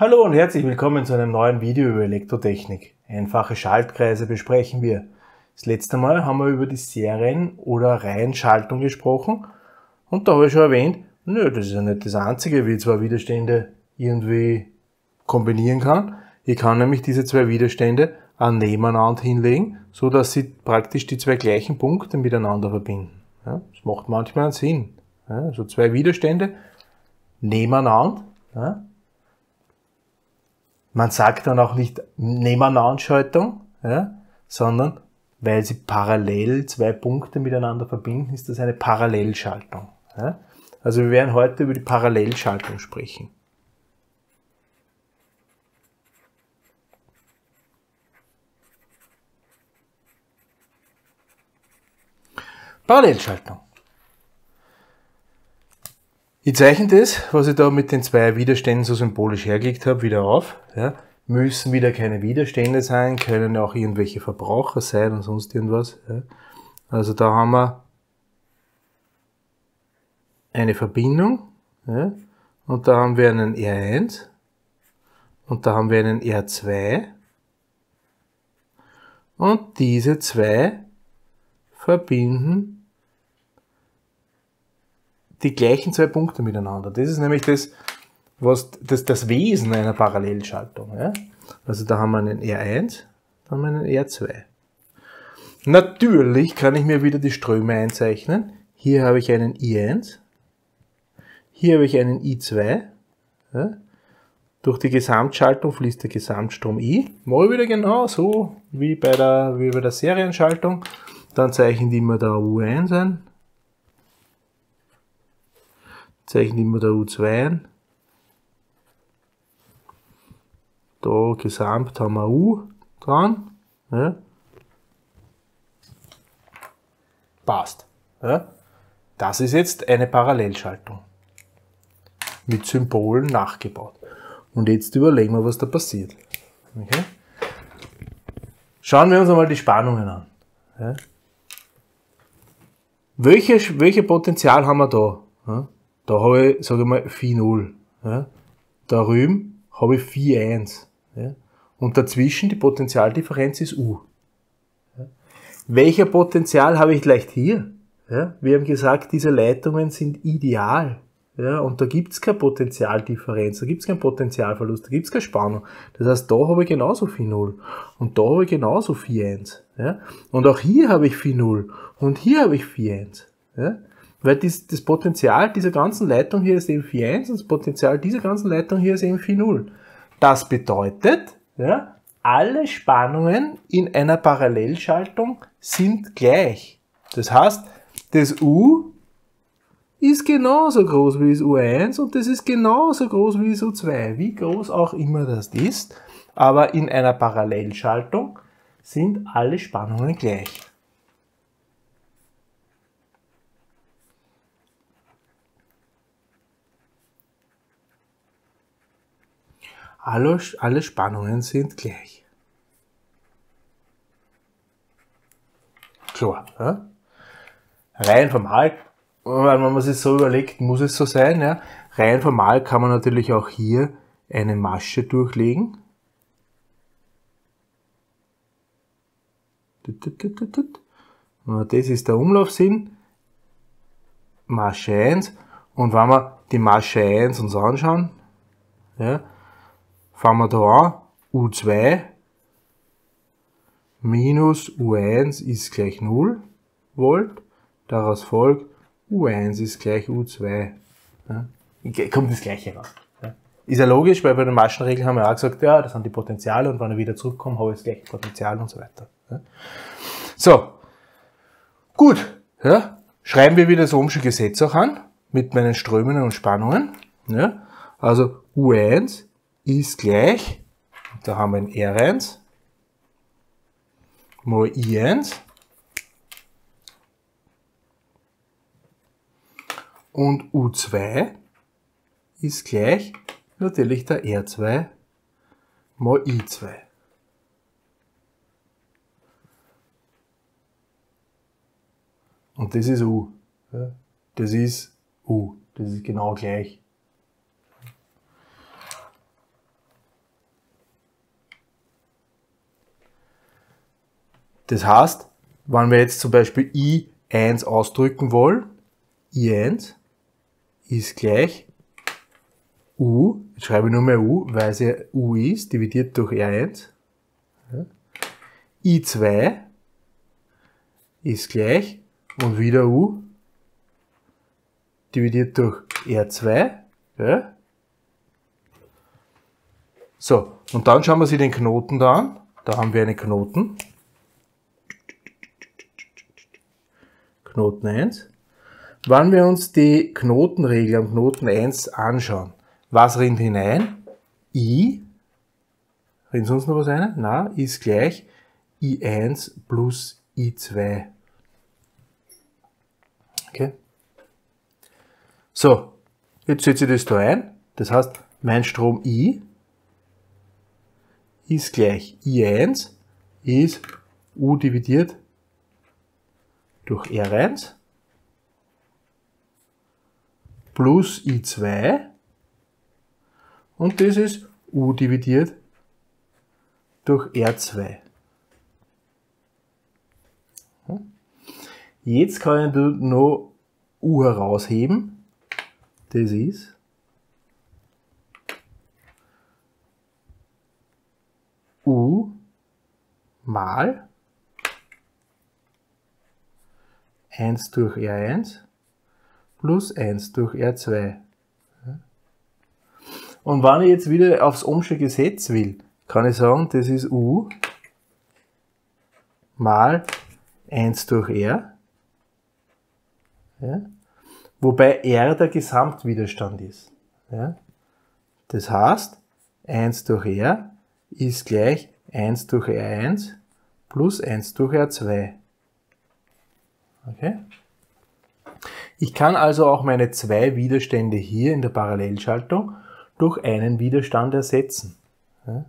Hallo und herzlich willkommen zu einem neuen Video über Elektrotechnik. Einfache Schaltkreise besprechen wir. Das letzte Mal haben wir über die Serien- oder Reihenschaltung gesprochen und da habe ich schon erwähnt, nö, das ist ja nicht das Einzige, wie ich zwei Widerstände irgendwie kombinieren kann. Ich kann nämlich diese zwei Widerstände nebeneinander hinlegen, so dass sie praktisch die zwei gleichen Punkte miteinander verbinden. Ja, das macht manchmal einen Sinn. Ja, also zwei Widerstände nebeneinander. Ja. Man sagt dann auch nicht Nebeneinanderschaltung, ja, sondern weil sie parallel zwei Punkte miteinander verbinden, ist das eine Parallelschaltung. Ja. Also wir werden heute über die Parallelschaltung sprechen. Parallelschaltung. Ich zeichne das, was ich da mit den zwei Widerständen so symbolisch hergelegt habe, wieder auf. Ja, müssen wieder keine Widerstände sein, können auch irgendwelche Verbraucher sein und sonst irgendwas. Ja. Also da haben wir eine Verbindung, ja, und da haben wir einen R1 und da haben wir einen R2 und diese zwei verbinden die gleichen zwei Punkte miteinander. Das ist nämlich das Wesen einer Parallelschaltung. Ja? Also da haben wir einen R1, da haben wir einen R2. Natürlich kann ich mir wieder die Ströme einzeichnen. Hier habe ich einen I1, hier habe ich einen I2. Ja? Durch die Gesamtschaltung fließt der Gesamtstrom I. Mal wieder genau so wie bei der Serienschaltung. Dann zeichne ich mir da U1 ein. Zeichne immer der U2 ein. Da gesamt haben wir U dran. Ja. Passt. Ja. Das ist jetzt eine Parallelschaltung. Mit Symbolen nachgebaut. Und jetzt überlegen wir, was da passiert. Okay. Schauen wir uns einmal die Spannungen an. Ja. Welche Potenzial haben wir da? Ja. Da habe ich, sage ich mal, Phi 0. Ja. Da drüben habe ich Phi 1. Ja. Und dazwischen die Potentialdifferenz ist U. Ja. Welcher Potential habe ich leicht hier? Ja. Wir haben gesagt, diese Leitungen sind ideal. Ja. Und da gibt es keine Potentialdifferenz, da gibt es keinen Potentialverlust, da gibt es keine Spannung. Das heißt, da habe ich genauso Phi 0. Und da habe ich genauso Phi 1. Ja. Und auch hier habe ich Phi 0. Und hier habe ich Phi 1. Ja. Weil das Potenzial dieser ganzen Leitung hier ist eben Phi 1 und das Potenzial dieser ganzen Leitung hier ist eben Phi 0. Das bedeutet, ja, alle Spannungen in einer Parallelschaltung sind gleich. Das heißt, das U ist genauso groß wie das U1 und das ist genauso groß wie das U2, wie groß auch immer das ist. Aber in einer Parallelschaltung sind alle Spannungen gleich. Alle Spannungen sind gleich. Klar. Ja? Rein formal, wenn man sich so überlegt, muss es so sein. Ja? Rein formal kann man natürlich auch hier eine Masche durchlegen. Das ist der Umlaufsinn. Masche 1. Und wenn wir die Masche 1 uns anschauen, ja, fangen wir da an, U2 minus U1 ist gleich 0 Volt, daraus folgt U1 ist gleich U2. Ja, kommt das Gleiche raus. Ja. Ist ja logisch, weil bei den Maschenregeln haben wir auch gesagt, ja, das sind die Potenziale und wenn ich wieder zurückkomme, habe ich das gleiche Potenzial und so weiter. Ja. So, gut, ja. Schreiben wir wieder das Ohmsche Gesetz auch an, mit meinen Strömungen und Spannungen. Ja. Also U1 ist gleich, da haben wir ein R1 mal I1 und U2 ist gleich natürlich der R2 mal I2. Und das ist U. Das ist U. Das ist genau gleich. Das heißt, wenn wir jetzt zum Beispiel I1 ausdrücken wollen, I1 ist gleich U, jetzt schreibe ich nur mehr U, weil es ja U ist, dividiert durch R1. Ja. I2 ist gleich, und wieder U, dividiert durch R2. Ja. So, und dann schauen wir sich den Knoten da an. Da haben wir einen Knoten. Knoten 1. Wenn wir uns die Knotenregel am Knoten 1 anschauen, was rinnt hinein? I, rinnt sonst noch was rein? Na, ist gleich I1 plus I2. Okay. So, jetzt setze ich das da ein. Das heißt, mein Strom I ist gleich I1 ist U dividiert durch R1 plus I2 und das ist U dividiert durch R2. Jetzt kann ich noch U herausheben, das ist U mal 1 durch R1 plus 1 durch R2. Und wenn ich jetzt wieder aufs Ohmsche Gesetz will, kann ich sagen, das ist U mal 1 durch R, ja, wobei R der Gesamtwiderstand ist. Ja. Das heißt, 1 durch R ist gleich 1 durch R1 plus 1 durch R2. Okay? Ich kann also auch meine zwei Widerstände hier in der Parallelschaltung durch einen Widerstand ersetzen. Ja?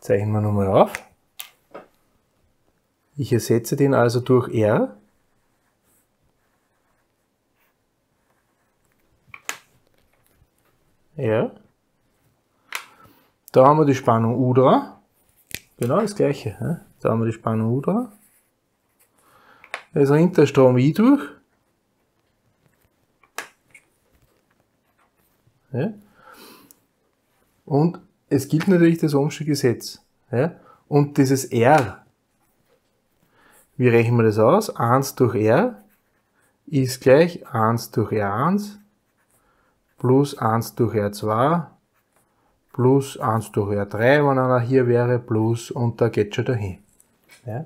Zeichnen wir nochmal auf. Ich ersetze den also durch R. R. Da haben wir die Spannung U dran. Genau das gleiche. Ja? Da haben wir die Spannung U dran. Es rinnt der Strom I durch. Ja. Und es gilt natürlich das Ohmsche Gesetz. Ja. Und dieses R, wie rechnen wir das aus? 1 durch R ist gleich 1 durch R1 plus 1 durch R2 plus 1 durch R3, wenn einer hier wäre, plus und da geht schon dahin. Ja.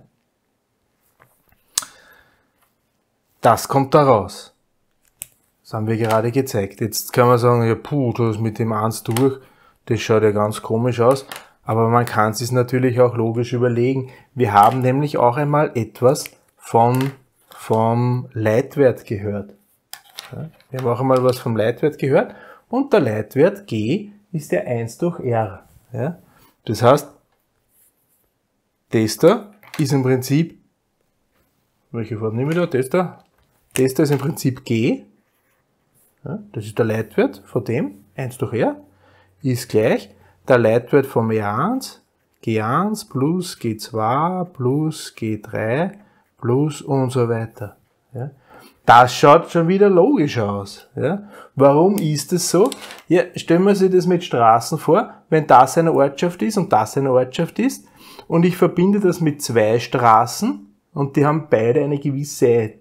Das kommt da raus. Das haben wir gerade gezeigt. Jetzt kann man sagen, ja, puh, das mit dem 1 durch, das schaut ja ganz komisch aus. Aber man kann es sich natürlich auch logisch überlegen. Wir haben nämlich auch einmal etwas vom Leitwert gehört. Ja, wir haben auch einmal was vom Leitwert gehört. Und der Leitwert G ist der 1 durch R. Ja, das heißt, das da ist im Prinzip, welche Form nehme ich da? Das da. Das da ist im Prinzip G, ja, das ist der Leitwert von dem, 1 durch R, ist gleich der Leitwert vom R1, G1 plus G2 plus G3 plus und so weiter. Ja. Das schaut schon wieder logisch aus. Ja. Warum ist das so? Ja, stellen wir sich das mit Straßen vor, wenn das eine Ortschaft ist und das eine Ortschaft ist und ich verbinde das mit zwei Straßen, und die haben beide eine gewisse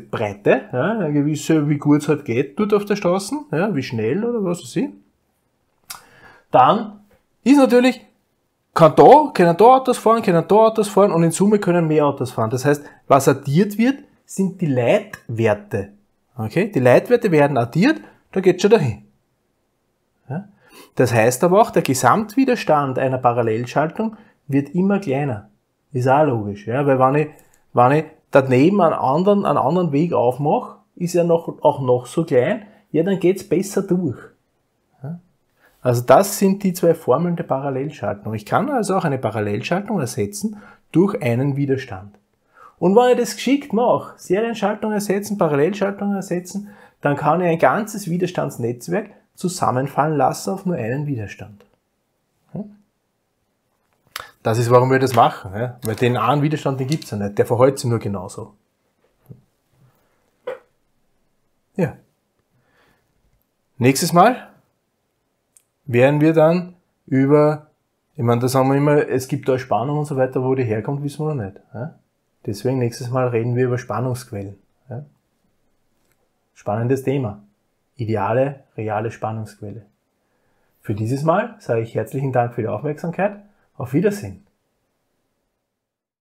Breite, ja, eine gewisse, wie gut es halt geht, dort auf der Straße, ja, wie schnell oder was weiß ich. Dann ist natürlich, können da Autos fahren, und in Summe können mehr Autos fahren. Das heißt, was addiert wird, sind die Leitwerte. Okay? Die Leitwerte werden addiert, da geht es schon dahin. Ja? Das heißt aber auch, der Gesamtwiderstand einer Parallelschaltung wird immer kleiner. Ist auch logisch, ja, weil wenn ich daneben einen anderen Weg aufmache, ist er auch noch so klein, ja, dann geht es besser durch. Ja. Also das sind die zwei Formeln der Parallelschaltung. Ich kann also auch eine Parallelschaltung ersetzen durch einen Widerstand. Und wenn ich das geschickt mache, Serienschaltung ersetzen, Parallelschaltung ersetzen, dann kann ich ein ganzes Widerstandsnetzwerk zusammenfallen lassen auf nur einen Widerstand. Das ist, warum wir das machen. Ja? Weil den einen Widerstand, den gibt es ja nicht. Der verhält sich nur genauso. Ja. Nächstes Mal werden wir dann über, ich meine, da sagen wir immer, es gibt da Spannung und so weiter, wo die herkommt, wissen wir noch nicht. Ja? Deswegen nächstes Mal reden wir über Spannungsquellen. Ja? Spannendes Thema. Ideale, reale Spannungsquelle. Für dieses Mal sage ich herzlichen Dank für die Aufmerksamkeit. Auf Wiedersehen.